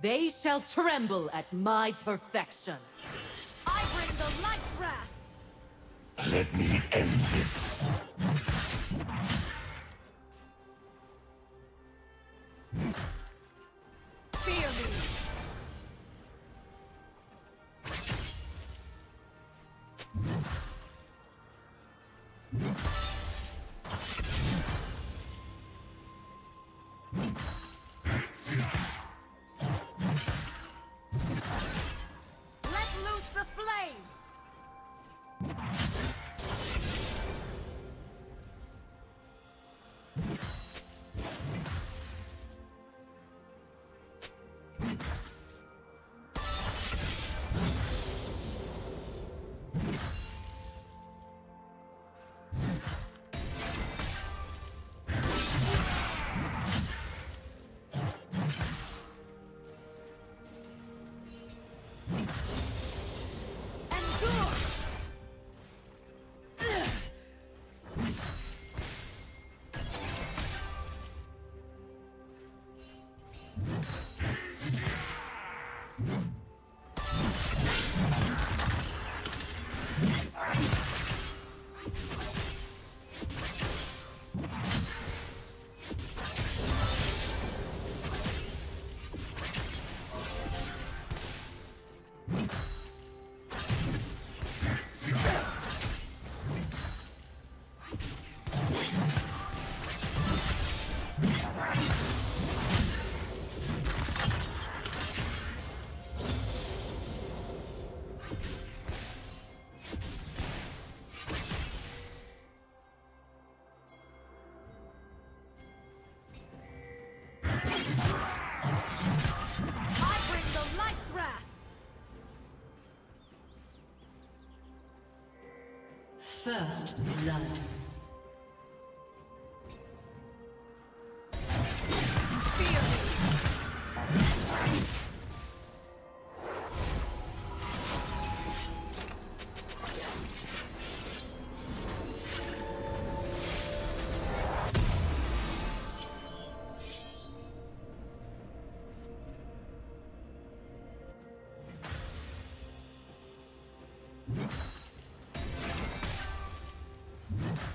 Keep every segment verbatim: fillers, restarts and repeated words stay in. They shall tremble at my perfection. I bring the light wrath. Let me end this. Fear me. First blood. No.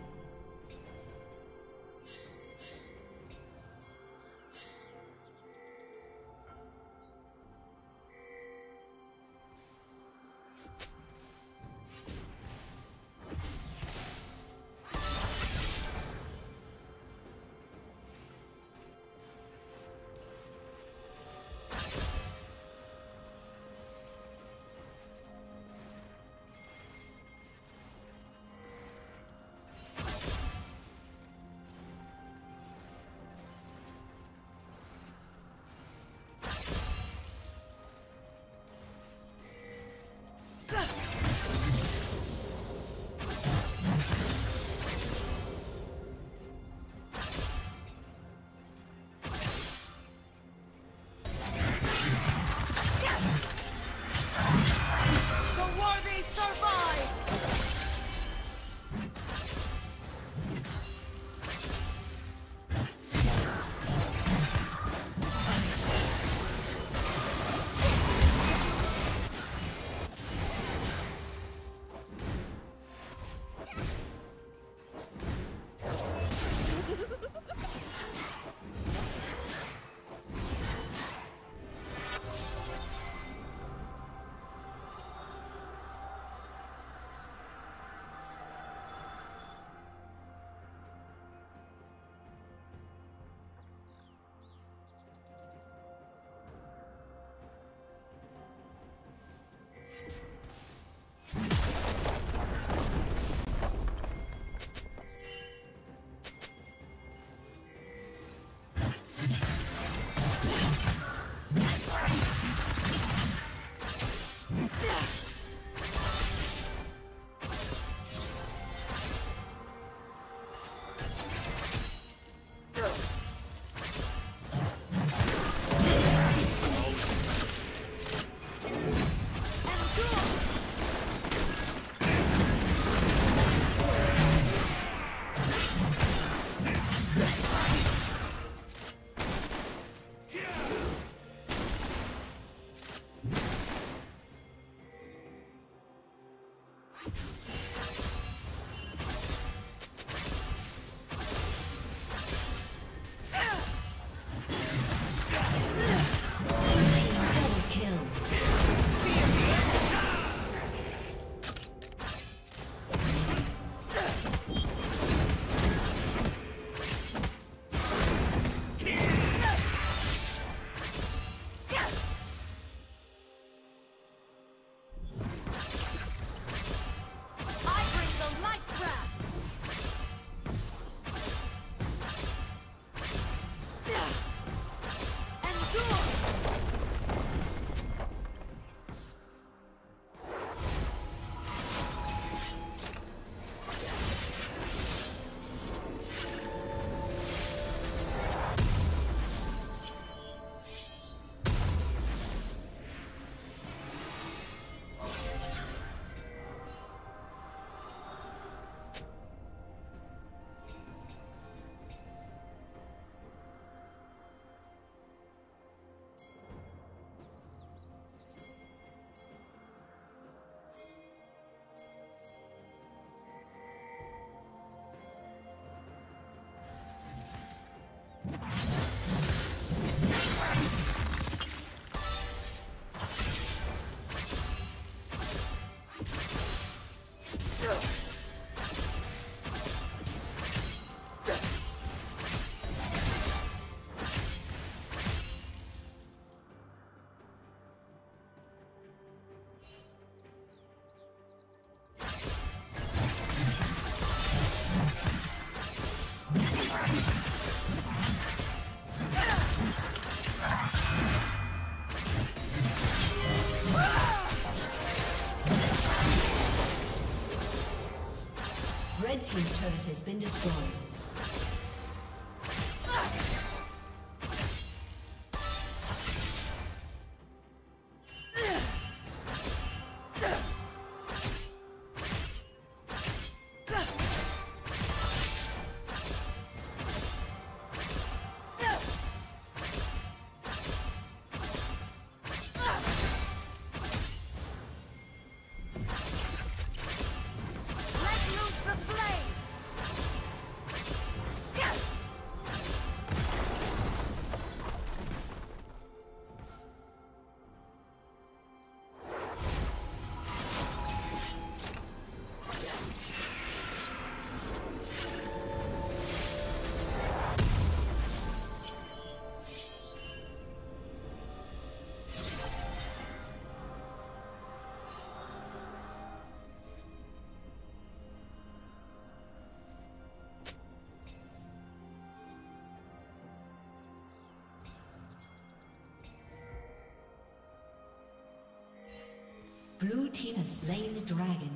Blue team has slain the dragon.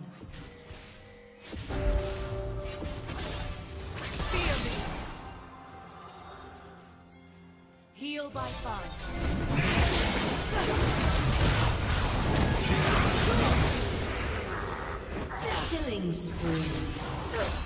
Fear me. Heal by fire. Killing spree.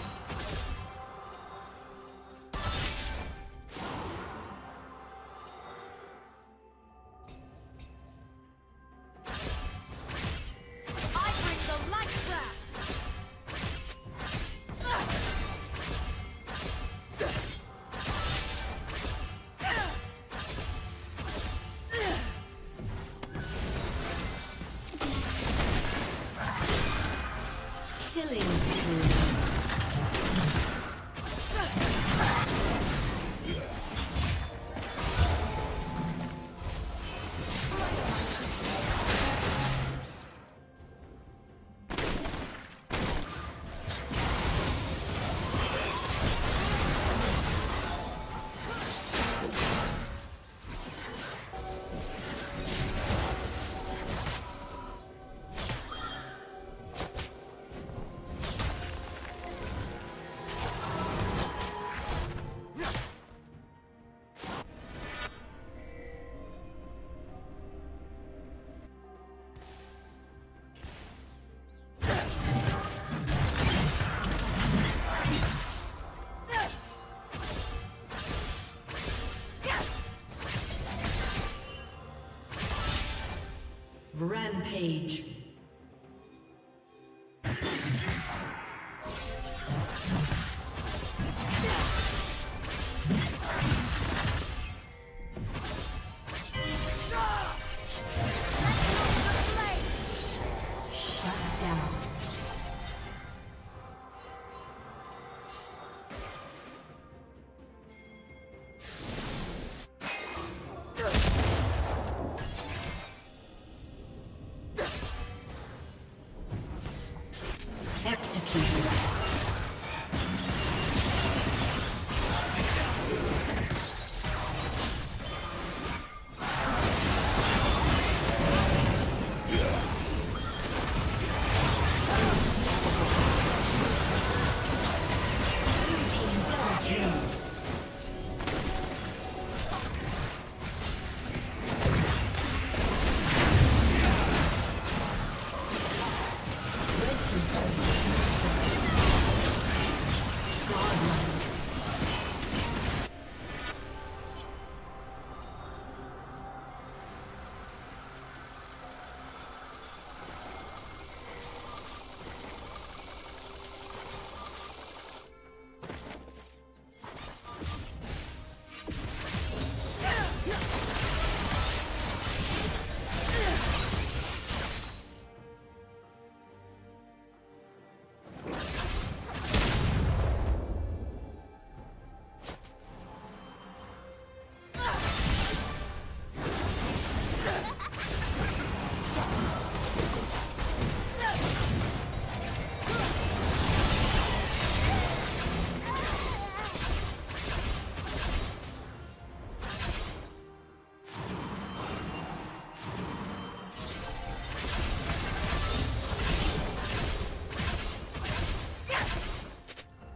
Rampage.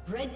Red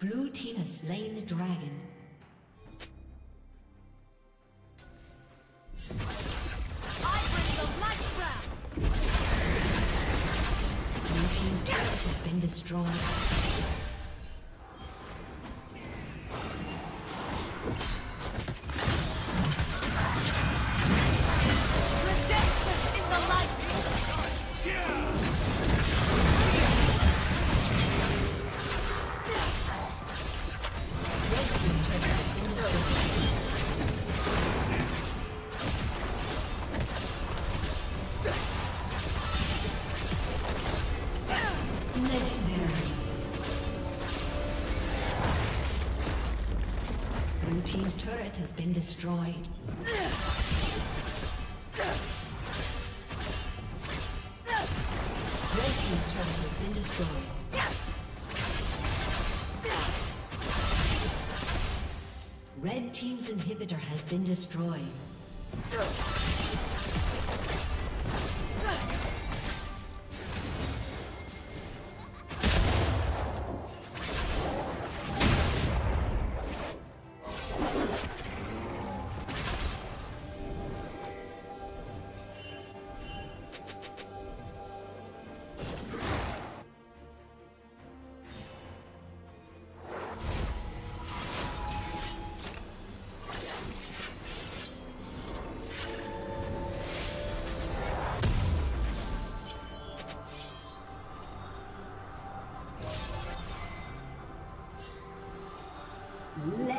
Blue team has slain the dragon. I bring the light round. Blue team's turret has been destroyed. Team's turret has been destroyed. Red team's turret has been destroyed. Red team's inhibitor has been destroyed.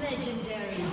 Legendary.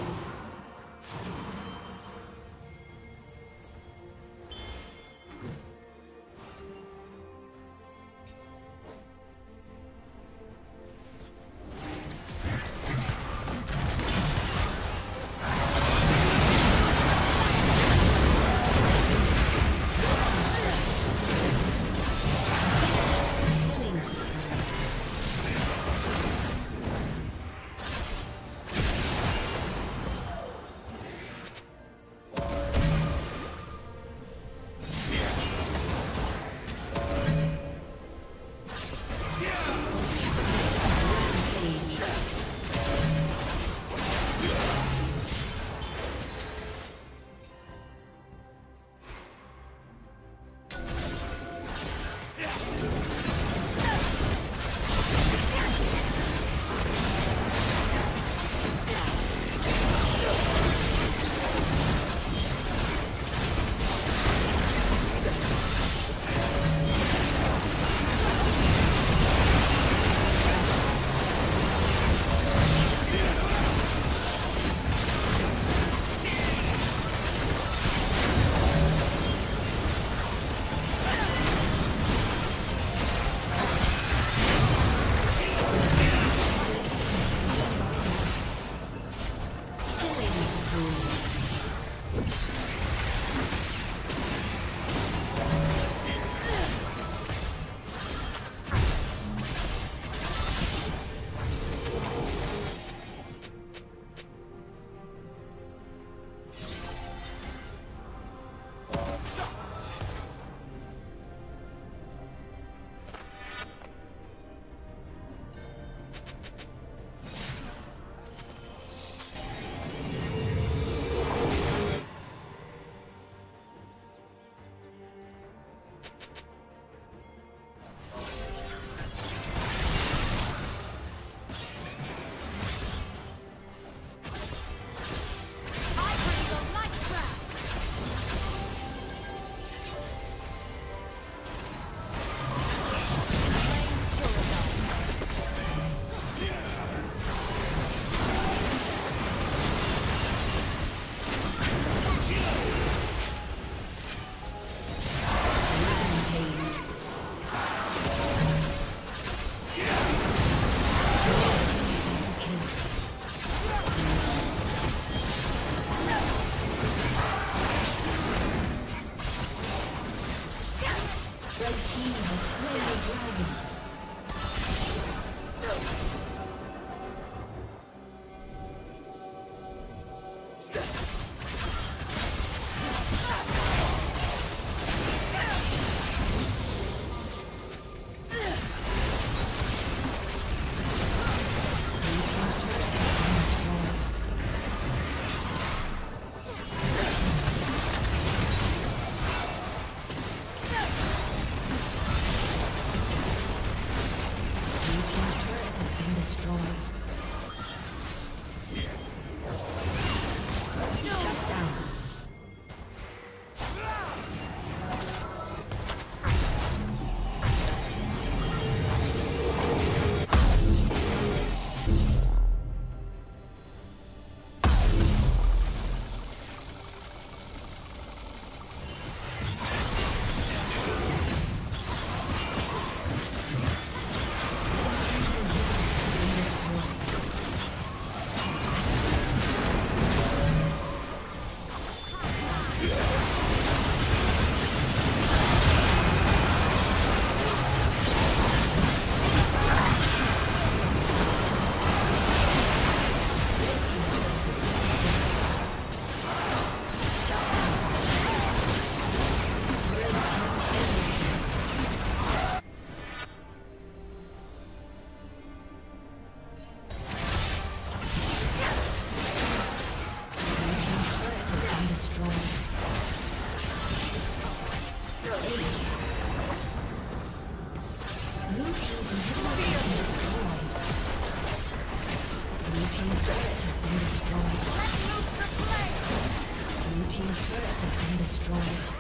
Wow.